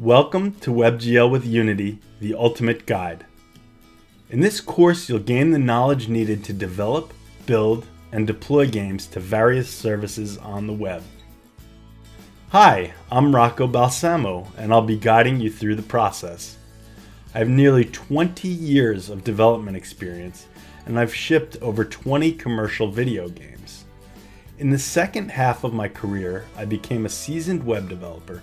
Welcome to WebGL with Unity, the ultimate guide. In this course, you'll gain the knowledge needed to develop, build, and deploy games to various services on the web. Hi, I'm Rocco Balsamo, and I'll be guiding you through the process. I have nearly 20 years of development experience, and I've shipped over 20 commercial video games. In the second half of my career, I became a seasoned web developer,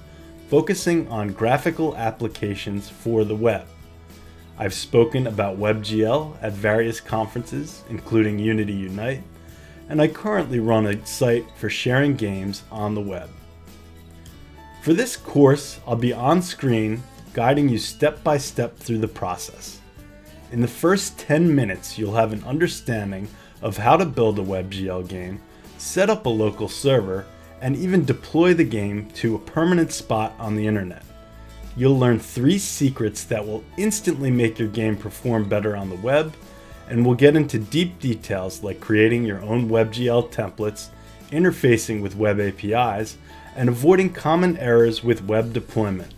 focusing on graphical applications for the web. I've spoken about WebGL at various conferences, including Unity Unite, and I currently run a site for sharing games on the web. For this course, I'll be on screen, guiding you step by step through the process. In the first 10 minutes, you'll have an understanding of how to build a WebGL game, set up a local server, and even deploy the game to a permanent spot on the internet. You'll learn 3 secrets that will instantly make your game perform better on the web, and we'll get into deep details like creating your own WebGL templates, interfacing with web APIs, and avoiding common errors with web deployment.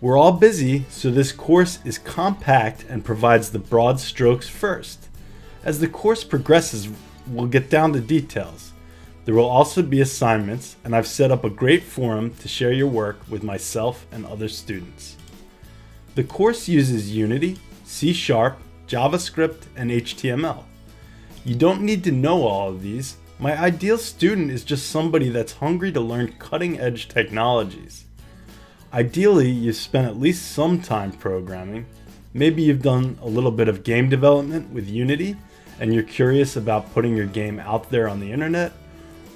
We're all busy, so this course is compact and provides the broad strokes first. As the course progresses, we'll get down to details. There will also be assignments, and I've set up a great forum to share your work with myself and other students. The course uses Unity, C#, JavaScript, and HTML. You don't need to know all of these. My ideal student is just somebody that's hungry to learn cutting-edge technologies. Ideally, you've spent at least some time programming. Maybe you've done a little bit of game development with Unity, and you're curious about putting your game out there on the internet,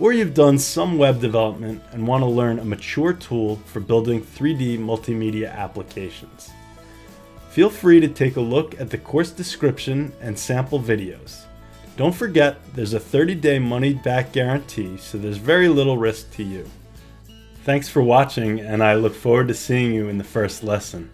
or you've done some web development and want to learn a mature tool for building 3D multimedia applications. Feel free to take a look at the course description and sample videos. Don't forget, there's a 30-day money-back guarantee, so there's very little risk to you. Thanks for watching, and I look forward to seeing you in the first lesson.